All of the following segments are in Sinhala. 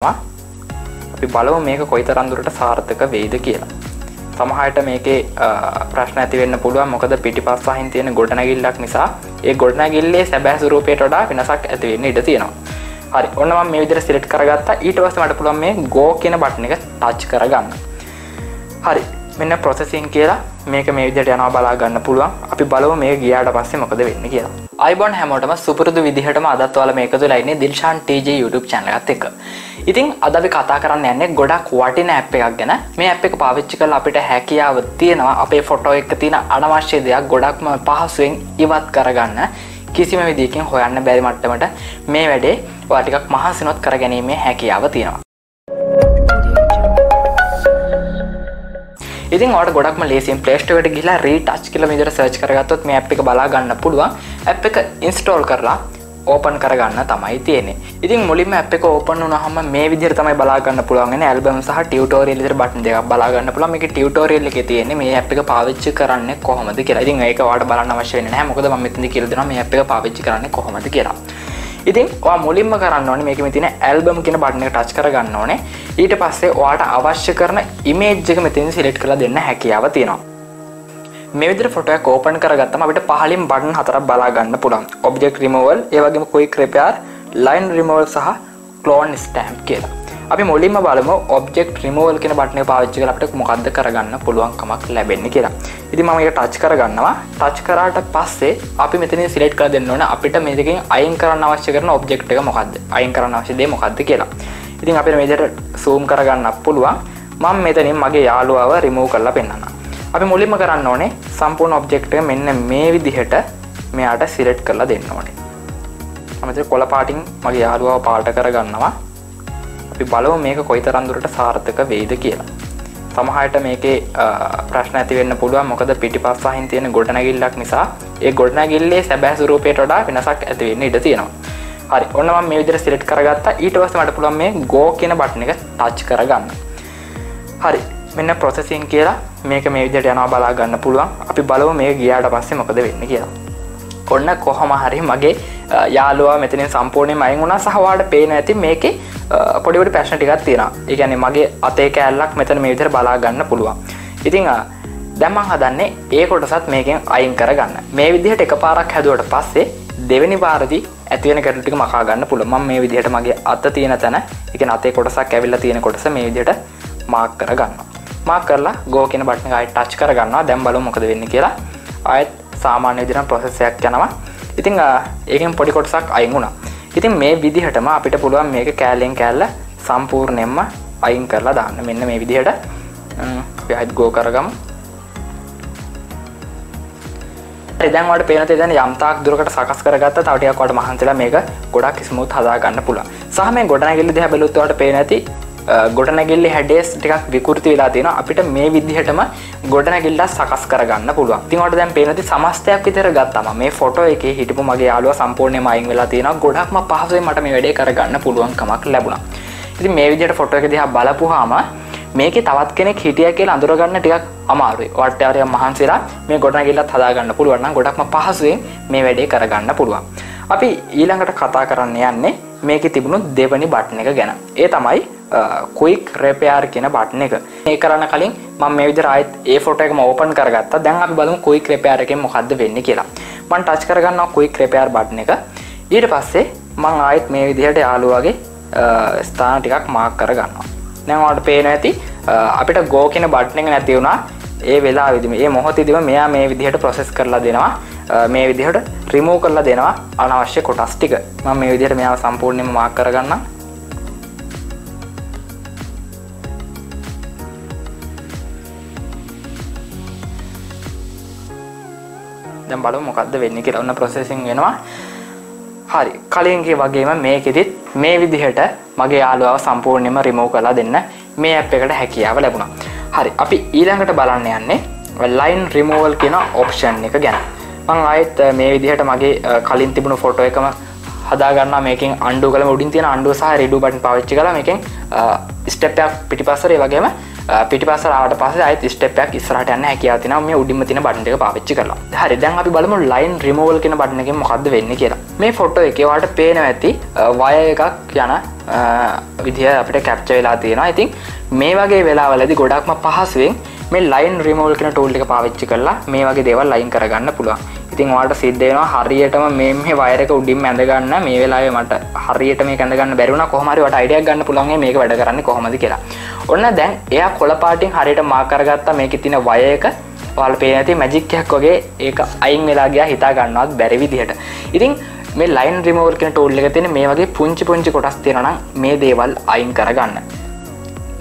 අපි බලමු මේක කොයිතරම් දුරට සාර්ථක වෙයිද කියලා. සමහරවිට මේකේ ප්‍රශ්න ඇති වෙන්න පුළුවන් මොකද පිටිපස්ස වහින් තියෙන ගොඩනැගිල්ලක් නිසා ඒ ගොඩනැගිල්ලේ සැබෑ ස්වරූපයට වඩා වෙනසක් ඇති වෙන්න ඉඩ තියෙනවා. හරි. ඔන්න මම මේ විදිහට සිලෙක්ට් කරගත්තා. ඊට පස්සේ මට පුළුවන් මේ go කියන බටන් එක ටච් කරගන්න. හරි. මෙන්න processing කියලා මේක මේ විදිහට යනවා බලා ගන්න පුළුවන්. අපි බලමු මේක ගියාට පස්සේ මොකද වෙන්නේ කියලා. අයිබෝන් හැමෝටම සුපුරුදු විදිහටම අදත් ඔයාලා මේකතුලා ඉන්නේ දිල්ෂාන් TG YouTube channel එකත් එක්ක. ඉතින් අද අපි කතා කරන්න යන්නේ ගොඩක් වටින app එකක් ගැන. මේ app එක පාවිච්චි කරලා අපිට හැකියාව තියෙනවා අපේ ෆොටෝ එක තියෙන අනවශ්‍ය දේවල් ගොඩක්ම පහසුවෙන් ඉවත් කරගන්න. කිසිම විදියකින් හොයන්න බැරි මට්ටමට මේ වැඩේ ඔයා ටිකක් මහන්සිනොත් කරගැනීමේ හැකියාව තියෙනවා. ඉතින් ඔයාලට ගොඩක්ම ලේසියෙන් Play Store එකට ගිහලා retouch කියලා මේ විදිහට search කරගත්තොත් මේ app එක බලා ගන්න පුළුවන්. app එක install කරලා open කරගන්න තමයි තියෙන්නේ. ඉතින් මුලින්ම app එක open වුණාම මේ විදිහට තමයි බලා ගන්න පුළුවන් වෙන්නේ album සහ tutorial විතර button දෙකක් බලා ගන්න පුළුවන්. මේකේ tutorial එකේ තියෙන්නේ මේ app එක පාවිච්චි කරන්නේ කොහොමද කියලා. ඉතින් ඒක ඔයාලට බලන්න අවශ්‍ය වෙන්නේ නැහැ. මොකද මම මෙතනදී කියලා දෙනවා මේ app එක පාවිච්චි කරන්නේ කොහොමද කියලා. ඉතින් ඔයා මුලින්ම කරන්න ඕනේ මේකෙ මේ තියෙන ඇල්බම් කියන බටන් එක ටච් කරගන්න ඕනේ. ඊට පස්සේ ඔයාට අවශ්‍ය කරන ඉමේජ් එක මෙතෙන් සිලෙක්ට් කරලා දෙන්න හැකියාව තියෙනවා. මේ විදිහට ෆොටෝ එක ඕපන් කරගත්තම අපිට පහලින් බටන් හතරක් බලා ගන්න පුළුවන්. ඔබ්ජෙක්ට් රිමූවල්, ඒ වගේම ක්වික් රිපෙයාර්, ලයින් රිමූවල් සහ ක්ලෝන් ස්ටැම්ප් කියලා. අපි මුලින්ම බලමු ඔබ්ජෙක්ට් රිමූවල් කියන බටන් එක පාවිච්චි කරලා අපිට මොකක්ද කරගන්න පුළුවන්කමක් ලැබෙන්නේ කියලා. ඉතින් මම මේක ටච් කරගන්නවා. ටච් කරාට පස්සේ අපි මෙතනින් සිලෙක්ට් කරලා දෙන්න ඕනේ අපිට මේ දෙකෙන් අයින් කරන්න අවශ්‍ය කරන ඔබ්ජෙක්ට් එක මොකක්ද? අයින් කරන්න අවශ්‍ය දේ මොකක්ද කියලා. ඉතින් අපිට මේ විදිහට zoom කරගන්නත් පුළුවන්. මම මෙතනින් මගේ යාළුවාව remove කරලා පෙන්නනවා. අපි මුලින්ම කරන්න ඕනේ සම්පූර්ණ ඔබ්ජෙක්ට් එක මෙන්න මේ විදිහට මෙයාට සිලෙක්ට් කරලා දෙන්න ඕනේ. මම මෙතන කොළ පාටින් මගේ යාළුවාව පාට කරගන්නවා. බලමු මේක කොයිතරම් දුරට සාර්ථක වෙයිද කියලා. සමහරවිට මේකේ ප්‍රශ්න ඇති වෙන්න පුළුවන් මොකද පිටිපස්ස වහින් තියෙන ගොඩනැගිල්ලක් නිසා ඒ ගොඩනැගිල්ලේ සැබෑ ස්වරූපයට වඩා වෙනසක් ඇති වෙන්න ඉඩ තියෙනවා. හරි. ඔන්න මම මේ විදිහට සිලෙක්ට් කරගත්තා. ඊට පස්සේ මට පුළුවන් මේ go කියන බටන් එක ටච් කරගන්න. හරි. මෙන්න processing කියලා මේක මේ විදිහට යනවා බලා ගන්න පුළුවන්. අපි බලමු මේක ගියාට පස්සේ මොකද වෙන්නේ කියලා. ඔන්න කොහොම හරි මගේ යාළුවා මෙතනින් සම්පූර්ණයෙන්ම අයින් වුණා සහ ඔයාලට පේන ඇති මේකේ පොඩි පොඩි ප්‍රශ්න ටිකක් තියෙනවා. ඒ කියන්නේ මගේ අතේ කෑල්ලක් මෙතන මේ විදිහට බලා ගන්න පුළුවන්. ඉතින් දැන් මම හදන්නේ ඒ කොටසත් මේකෙන් අයින් කරගන්න. මේ විදිහට එකපාරක් හැදුවට පස්සේ දෙවෙනි පාරදී ඇති වෙන ගැටලු ටික මකා ගන්න පුළුවන්. මම මේ විදිහට මගේ අත තියෙන තැන, ඒ කියන්නේ අතේ කොටසක් ඇවිල්ලා තියෙන කොටස මේ විදිහට මාක් කරගන්නවා. මාක් කරලා go කියන බටන් එක ආයෙ ටච් කරගන්නවා. දැන් බලමු මොකද වෙන්නේ කියලා. ආයෙත් සාමාන්‍ය විදිහට process එකක් යනවා. ඉතින් ඒකෙන් පොඩි කොටසක් අයින් වුණා. ඉතින් මේ විදිහටම අපිට පුළුවන් මේක කැලෙන් කැල්ල සම්පූර්ණයෙන්ම අයින් කරලා දාන්න. මෙන්න මේ විදිහට අපි ආයෙත් go කරගමු. දැන් ඔයාලට පේන තේ දැන් යම්තාක් දුරකට සකස් කරගත්තා. තව ටිකක් ඔයාලට මහන්සිලා මේක ගොඩක් ස්මූත් හදා ගන්න පුළුවන්. සහ මේ ගොඩනැගිල්ල දිහා බැලුවොත් ඔයාලට පේන ඇති ගොඩනැගිල්ලේ හැඩේස් ටිකක් විකෘති වෙලා තියෙනවා. අපිට මේ විදිහටම ගොඩනැගිල්ල සකස් කරගන්න පුළුවන්. ඉතින් ඔයාලට දැන් පේනදි සමස්තයක් විතර ගත්තාම මේ ෆොටෝ එකේ හිටපු මගේ යාළුවා සම්පූර්ණයෙන්ම අයින් වෙලා තියෙනවා. ගොඩක්ම පහසුවෙන් මට මේ වැඩේ කරගන්න පුළුවන්කමක් ලැබුණා. ඉතින් මේ විදිහට ෆොටෝ එක දිහා බලපුවාම මේකේ තවත් කෙනෙක් හිටියා කියලා අඳුරගන්න ටිකක් අමාරුයි. ඔයාලට හරියට මහන්සිලා මේ ගොඩනැගිල්ලත් හදාගන්න පුළුවන් නම් ගොඩක්ම පහසුවෙන් මේ වැඩේ කරගන්න පුළුවන්. අපි ඊළඟට කතා කරන්න යන්නේ මේකේ තිබුණු දෙවෙනි බටන් එක ගැන. ඒ තමයි quick repair කියන බටන් එක. මේ කරන්න කලින් මම මේ විදිහට ආයෙත් ඒ ෆොටෝ එකම ඕපන් කරගත්තා. දැන් අපි බලමු quick repair එකෙන් මොකද්ද වෙන්නේ කියලා. මම ටච් කරගන්නවා quick repair බටන් එක. ඊට පස්සේ මම ආයෙත් මේ විදිහට යාළුවාගේ ස්ථාන ටිකක් මාක් කරගන්නවා. දැන් ඔයාලට පේනවා ඇති අපිට go කියන බටන් එක නැති වුණා. ඒ වෙලාවෙදිම මේ මොහොතේදිම මෙයා මේ විදිහට process කරලා දෙනවා. මේ විදිහට remove කරලා දෙනවා අනවශ්‍ය කොටස් ටික. මම මේ විදිහට මෙයාව සම්පූර්ණයෙන්ම මාක් කරගන්නවා. දැන් බලමු මොකද්ද වෙන්නේ කියලා. ඔන්න processing වෙනවා. හරි. කලින්ගේ වගේම මේකෙදිත් මේ විදිහට මගේ යාළුවාව සම්පූර්ණයෙන්ම remove කරලා දෙන්න මේ app එකට හැකියාව ලැබුණා. හරි. අපි ඊළඟට බලන්න යන්නේ line removal කියන option එක ගැන. මම ආයෙත් මේ විදිහට මගේ කලින් තිබුණු ෆොටෝ එකම හදා ගන්නවා. මේකෙන් undo කරලා උඩින් තියෙන undo සහ redo button පාවිච්චි කරලා මේකෙන් step එකක් පිටිපස්සට ඒ වගේම පිටිපස්සට ආවට පස්සේ ආයෙත් ස්ටෙප් එකක් ඉස්සරහට යන්න හැකියාව තියෙනවා. මේ උඩින්ම තියෙන බටන් එක පාවිච්චි කරලා. හරි. දැන් අපි බලමු line removal කියන බටන් එකෙන් මොකද්ද වෙන්නේ කියලා. මේ ෆොටෝ එකේ ඔයාලට පේනවා ඇති වයර් එකක් යන විදිය අපිට කැප්චර් වෙලා තියෙනවා. ඉතින් මේ වගේ වෙලාවලදී ගොඩක්ම පහසුවෙන් මේ ලයින් රිමූවල් කරන ටූල් එක පාවිච්චි කරලා මේ වගේ දේවල් ලයින් කරගන්න පුළුවන්. ඉතින් ඔයාලට සිද්ධ වෙනවා හරියටම මේ වයර් එක උඩින් ඇඳ ගන්න මේ වෙලාවේ මට හරියට මේක ඇඳ ගන්න බැරි වුණා කොහොම හරි ඔයාලට අයිඩියා ගන්න පුළුවන් මේක වැඩ කරන්නේ කොහොමද කියලා. ඔන්න දැන් එයා කොළ පාටින් හරියට මාක් කරගත්තා මේකේ තියෙන වයර් එක ඔයාලට පේන ඇති මැජික් එකක් වගේ ඒක අයින් වෙලා ගියා හිතා ගන්නවත් බැරි විදිහට. ඉතින් මේ ලයින් රිමූවර් කියන ටූල් එක තියෙන මේ වගේ පුංචි කොටස් තියෙනවා නම් මේ දේවල් අයින් කරගන්න.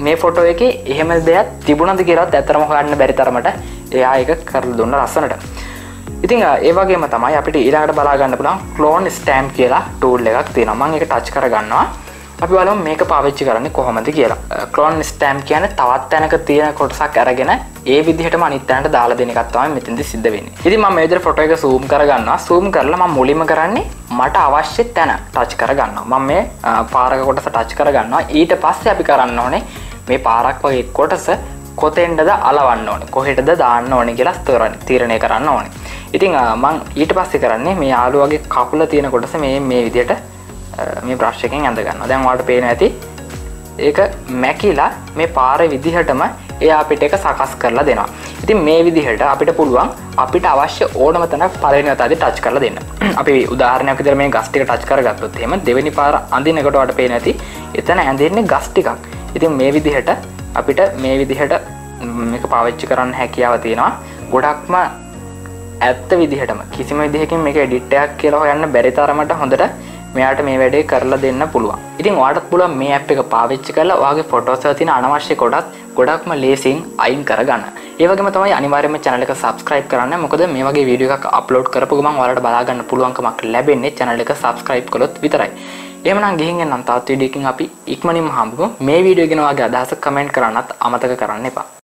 මේ ෆොටෝ එකේ එහෙම දෙයක් තිබුණාද කියලාත් ඇත්තටම හොයන්න බැරි තරමට එයා ඒක කරලා දුන්න ලස්සනට. ඉතින් ඒ වගේම තමයි අපිට ඊළඟට බලා ගන්න පුළුවන් ක්ලෝන් ස්ටැම්ප් කියලා ටූල් එකක් තියෙනවා. මම ඒක ටච් කරගන්නවා. අපි බලමු මේක පාවිච්චි කරන්නේ කොහොමද කියලා. ක්ලෝන් ස්ටැම්ප් කියන්නේ තවත් තැනක තියෙන කොටසක් අරගෙන ඒ විදිහටම අනිත් තැනට දාලා දෙන එකක් තමයි මෙතෙන්දි සිද්ධ වෙන්නේ. ඉතින් මම මේ විදිහට ෆොටෝ එක zoom කරගන්නවා. zoom කරලා මම මුලින්ම කරන්නේ මට අවශ්‍ය තැන ටච් කරගන්නවා. මම මේ පාරක කොටස ටච් කරගන්නවා. ඊට පස්සේ අපි කරන්න ඕනේ මේ පාරක් වගේ කොටස කොතෙන්ද අලවන්න ඕනේ. කොහෙටද දාන්න ඕනේ කියලා තීරණය කරන්න ඕනේ. ඉතින් මම ඊට පස්සේ කරන්නේ මේ යාළුවගේ කකුල තියෙන කොටස මේ විදිහට මේ බ්‍රෂ් එකෙන් ඇඳ ගන්නවා. දැන් ඔයාලට පේන ඇති ඒක මැකිලා මේ පාරේ විදිහටම එයා අපිට ඒක සකස් කරලා දෙනවා. ඉතින් මේ විදිහට අපිට පුළුවන් අපිට අවශ්‍ය ඕනම තැනක් පළවෙනි වතාවේ ටච් කරලා දෙන්න. අපි උදාහරණයක් විදිහට මේ ගස් ටික ටච් කරගත්තොත් එහෙම දෙවෙනි පාර අඳින එකට ඔයාලට පේන ඇති එතන ඇඳෙන්නේ ගස් ටිකක්. ඉතින් මේ විදිහට අපිට මේ විදිහට මේක පාවිච්චි කරන්න හැකියාව තියෙනවා. ගොඩක්ම ඇත්ත විදිහටම කිසිම විදිහකින් මේක එඩිට් එකක් කියලා හොයන්න බැරි තරමට හොඳට මෙයාට මේ වැඩේ කරලා දෙන්න පුළුවන්. ඉතින් ඔයාලට පුළුවන් මේ app එක පාවිච්චි කරලා ඔයාගේ photos වල තියෙන අනවශ්‍ය කොටස් ගොඩක්ම ලේසියෙන් අයින් කරගන්න. ඒ වගේම තමයි අනිවාර්යයෙන්ම channel එක subscribe කරන්න. මොකද මේ වගේ video එකක් upload කරපු ගමන් ඔයාලට බලා ගන්න පුළුවන්කමක් ලැබෙන්නේ channel එක subscribe කළොත් විතරයි. එහෙමනම් ගිහින් එන්නම් තවත් video එකකින් අපි ඉක්මනින්ම හම්බුමු. මේ video ගැන ඔයාගේ අදහස comment කරන්නත් අමතක කරන්න එපා.